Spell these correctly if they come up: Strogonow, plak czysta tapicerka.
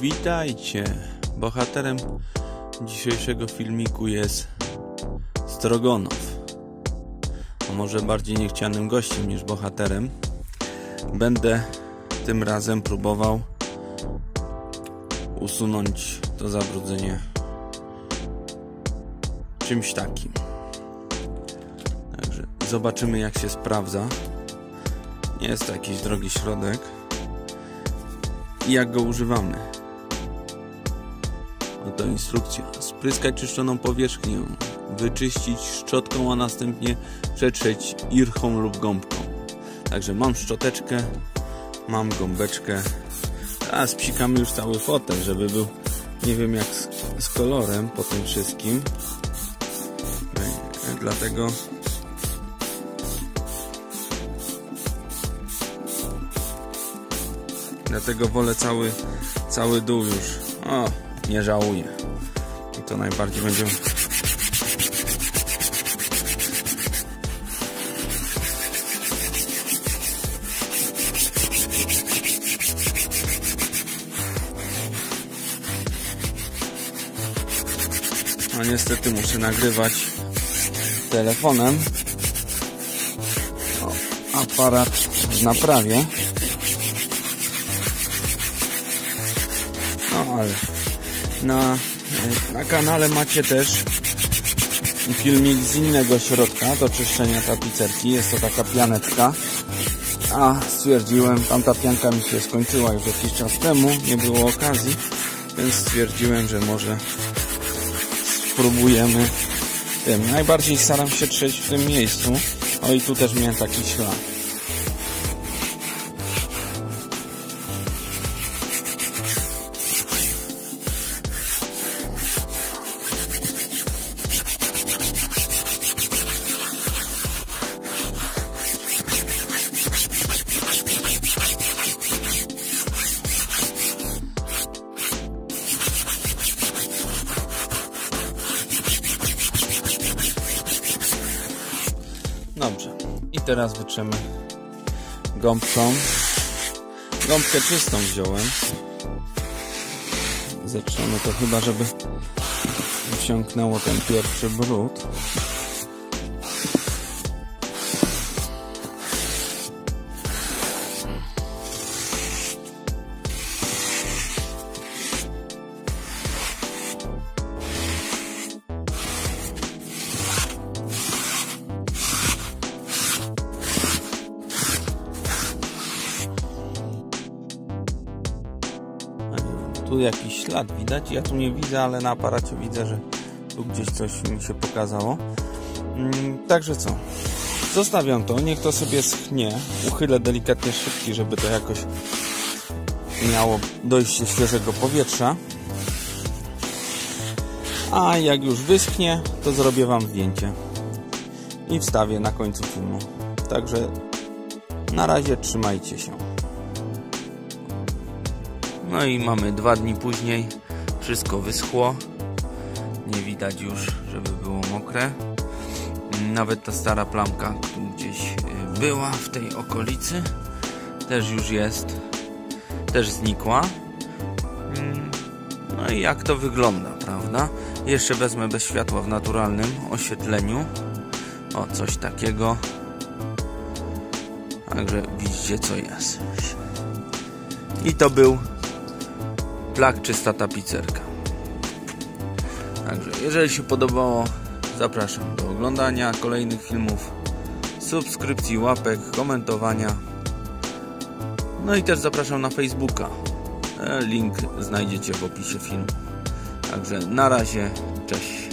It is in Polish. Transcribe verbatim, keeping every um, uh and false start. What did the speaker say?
Witajcie! Bohaterem dzisiejszego filmiku jest Strogonow. A może bardziej niechcianym gościem niż bohaterem. Będę tym razem próbował usunąć to zabrudzenie czymś takim. Także zobaczymy, jak się sprawdza. Nie jest to jakiś drogi środek. I jak go używamy? Oto instrukcja. Spryskać czyszczoną powierzchnię, wyczyścić szczotką, a następnie przetrzeć irchą lub gąbką. Także mam szczoteczkę, mam gąbeczkę. A spsikamy już cały fotel, żeby był nie wiem jak z, z kolorem po tym wszystkim. Dlatego Dlatego wolę cały, cały dół już. O, nie żałuję. I to najbardziej będzie... No niestety muszę nagrywać telefonem. O, aparat w naprawie. No ale na, na kanale macie też filmik z innego środka do czyszczenia tapicerki. Jest to taka pianeczka. A stwierdziłem, tamta pianka mi się skończyła już jakiś czas temu. Nie było okazji. Więc stwierdziłem, że może spróbujemy tym. Najbardziej staram się trzeć w tym miejscu. O, i tu też miałem taki ślad. Dobrze, i teraz wytrzemy gąbką. Gąbkę czystą wziąłem. Zatrzemy to chyba, żeby wyciągnęło ten pierwszy brud. Tu jakiś ślad widać, ja tu nie widzę, ale na aparacie widzę, że tu gdzieś coś mi się pokazało. Także co, zostawiam to, niech to sobie schnie, uchylę delikatnie szybki, żeby to jakoś miało dojście świeżego powietrza. A jak już wyschnie, to zrobię wam zdjęcie i wstawię na końcu filmu. Także na razie trzymajcie się. No i mamy dwa dni później, wszystko wyschło, nie widać już, żeby było mokre. Nawet ta stara plamka, która gdzieś była w tej okolicy, też już jest, też znikła. No i jak to wygląda, prawda? Jeszcze wezmę bez światła w naturalnym oświetleniu. O, coś takiego. Także widzicie, co jest. I to był plak czysta tapicerka. Także jeżeli się podobało, zapraszam do oglądania kolejnych filmów, subskrypcji, łapek, komentowania. No i też zapraszam na Facebooka. Link znajdziecie w opisie filmu. Także na razie, cześć.